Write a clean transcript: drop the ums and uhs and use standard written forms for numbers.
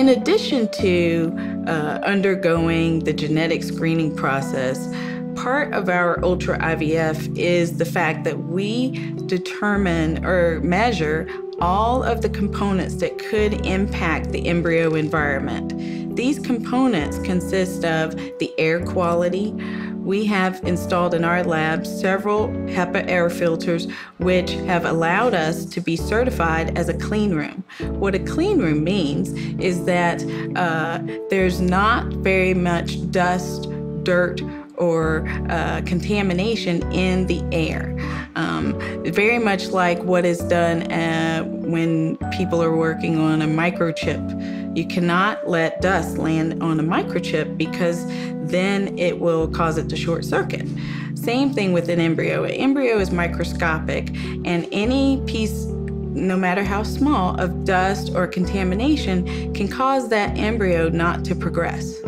In addition to undergoing the genetic screening process, part of our Ultra IVF is the fact that we determine or measure all of the components that could impact the embryo environment. These components consist of the air quality. We have installed in our lab several HEPA air filters, which have allowed us to be certified as a clean room. What a clean room means is that there's not very much dust, dirt, or contamination in the air. Very much like what is done when people are working on a microchip. You cannot let dust land on a microchip because then it will cause it to short circuit. Same thing with an embryo. An embryo is microscopic, and any piece, no matter how small, of dust or contamination can cause that embryo not to progress.